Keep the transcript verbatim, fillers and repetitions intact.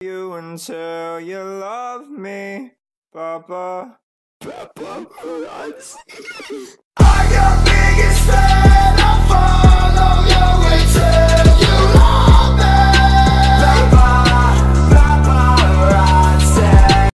you until you love me, Papa. Papa, I got big